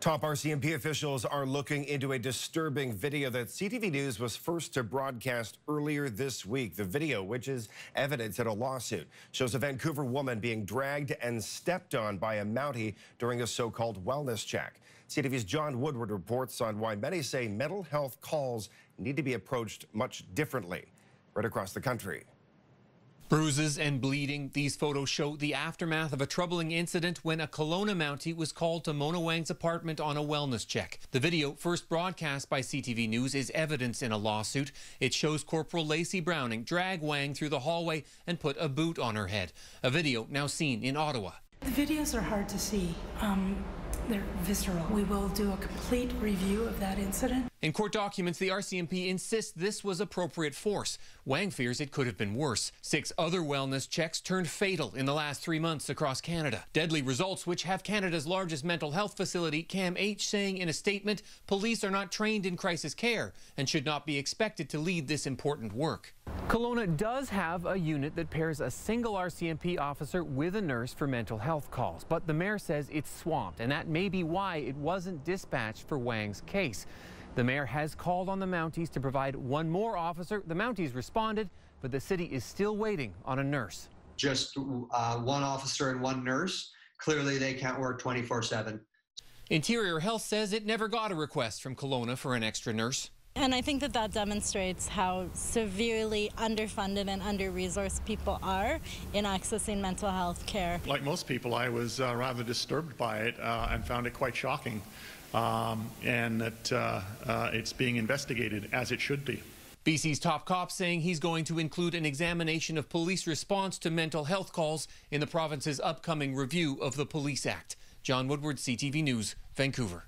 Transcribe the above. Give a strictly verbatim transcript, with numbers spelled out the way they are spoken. Top R C M P officials are looking into a disturbing video that C T V News was first to broadcast earlier this week. The video, which is evidence in a lawsuit, shows a Vancouver woman being dragged and stepped on by a Mountie during a so-called wellness check. C T V's John Woodward reports on why many say mental health calls need to be approached much differently right across the country. Bruises and bleeding. These photos show the aftermath of a troubling incident when a Kelowna Mountie was called to Mona Wang's apartment on a wellness check. The video, first broadcast by C T V News, is evidence in a lawsuit. It shows Corporal Lacey Browning drag Wang through the hallway and put a boot on her head. A video now seen in Ottawa. The videos are hard to see. Um... They're visceral. We will do a complete review of that incident. In court documents, the R C M P insists this was appropriate force. Wang fears it could have been worse. Six other wellness checks turned fatal in the last three months across Canada. Deadly results which have Canada's largest mental health facility, C A M H, saying in a statement, police are not trained in crisis care and should not be expected to lead this important work. Kelowna does have a unit that pairs a single R C M P officer with a nurse for mental health calls, but the mayor says it's swamped, and that may be why it wasn't dispatched for Wang's case. The mayor has called on the Mounties to provide one more officer. The Mounties responded, but the city is still waiting on a nurse. Just uh, one officer and one nurse. Clearly, they can't work twenty-four seven. Interior Health says it never got a request from Kelowna for an extra nurse. And I think that that demonstrates how severely underfunded and under-resourced people are in accessing mental health care. Like most people, I was uh, rather disturbed by it uh, and found it quite shocking, um, and that uh, uh, it's being investigated as it should be. B C's top cop saying he's going to include an examination of police response to mental health calls in the province's upcoming review of the Police Act. John Woodward, C T V News, Vancouver.